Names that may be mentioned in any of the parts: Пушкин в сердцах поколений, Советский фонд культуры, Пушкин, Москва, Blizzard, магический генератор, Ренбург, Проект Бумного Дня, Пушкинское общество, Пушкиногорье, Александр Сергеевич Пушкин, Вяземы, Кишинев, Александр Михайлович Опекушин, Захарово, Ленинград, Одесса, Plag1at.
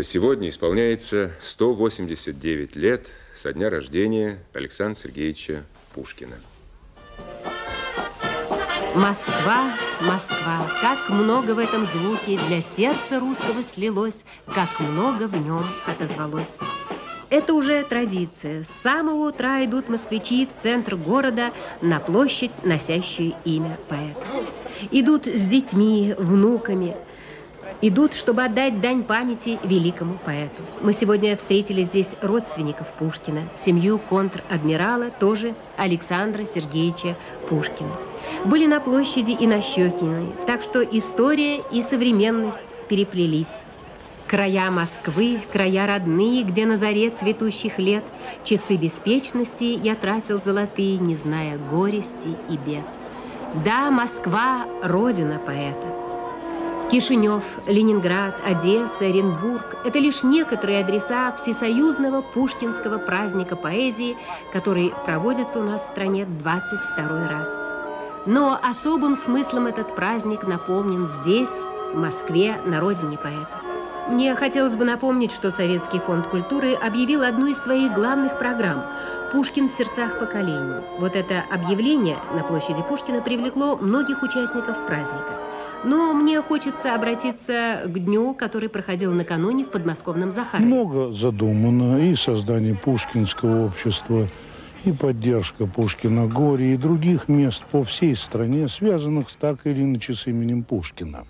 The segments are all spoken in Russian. Сегодня исполняется 189 лет со дня рождения Александра Сергеевича Пушкина. Москва, Москва, как много в этом звуке для сердца русского слилось, как много в нем отозвалось. Это уже традиция. С самого утра идут москвичи в центр города на площадь, носящую имя поэта. Идут с детьми, внуками. Идут, чтобы отдать дань памяти великому поэту. Мы сегодня встретили здесь родственников Пушкина, семью контр-адмирала, тоже Александра Сергеевича Пушкина. Были на площади и на Щекиной, так что история и современность переплелись. Края Москвы, края родные, где на заре цветущих лет часы беспечности я тратил золотые, не зная горести и бед. Да, Москва – родина поэта. Кишинев, Ленинград, Одесса, Ренбург – это лишь некоторые адреса всесоюзного пушкинского праздника поэзии, который проводится у нас в стране 22-й раз. Но особым смыслом этот праздник наполнен здесь, в Москве, на родине поэта. Мне хотелось бы напомнить, что Советский фонд культуры объявил одну из своих главных программ «Пушкин в сердцах поколений». Вот это объявление на площади Пушкина привлекло многих участников праздника. Но мне хочется обратиться к дню, который проходил накануне в подмосковном Захарове. Много задумано и создание Пушкинского общества, и поддержка Пушкиногорья, и других мест по всей стране, связанных так или иначе с именем Пушкина.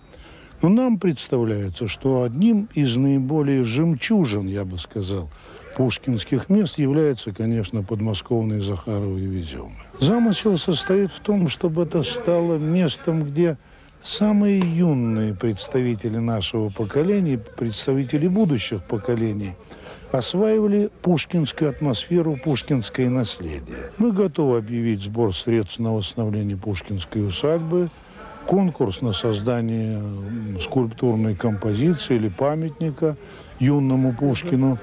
Но нам представляется, что одним из наиболее жемчужин, я бы сказал, пушкинских мест является, конечно, подмосковные Захарово и Вяземы. Замысел состоит в том, чтобы это стало местом, где самые юные представители нашего поколения, представители будущих поколений, осваивали пушкинскую атмосферу, пушкинское наследие. Мы готовы объявить сбор средств на восстановление пушкинской усадьбы, конкурс на создание скульптурной композиции или памятника юному Пушкину.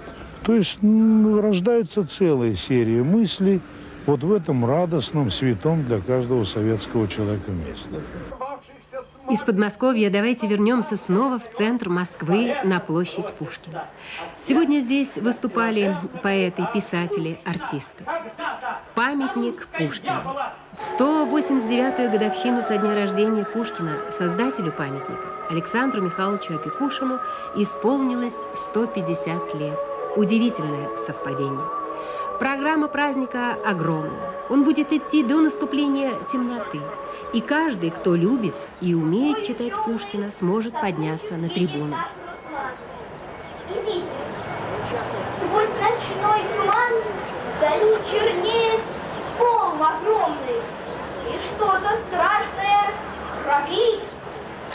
То есть рождается целая серия мыслей вот в этом радостном, святом для каждого советского человека месте. Из Подмосковья давайте вернемся снова в центр Москвы, на площадь Пушкина. Сегодня здесь выступали поэты, писатели, артисты. Памятник Пушкину. В 189-ю годовщину со дня рождения Пушкина, создателю памятника, Александру Михайловичу Опекушину, исполнилось 150 лет. Удивительное совпадение. Программа праздника огромная. Он будет идти до наступления темноты. И каждый, кто любит и умеет читать Пушкина, сможет подняться на трибуну. Сквозь ночной туман вдали чернеет холм огромный, и что-то страшное храпит.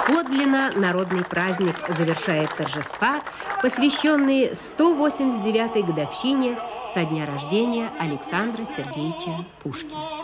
Подлинно народный праздник завершает торжества, посвященные 189-й годовщине со дня рождения Александра Сергеевича Пушкина.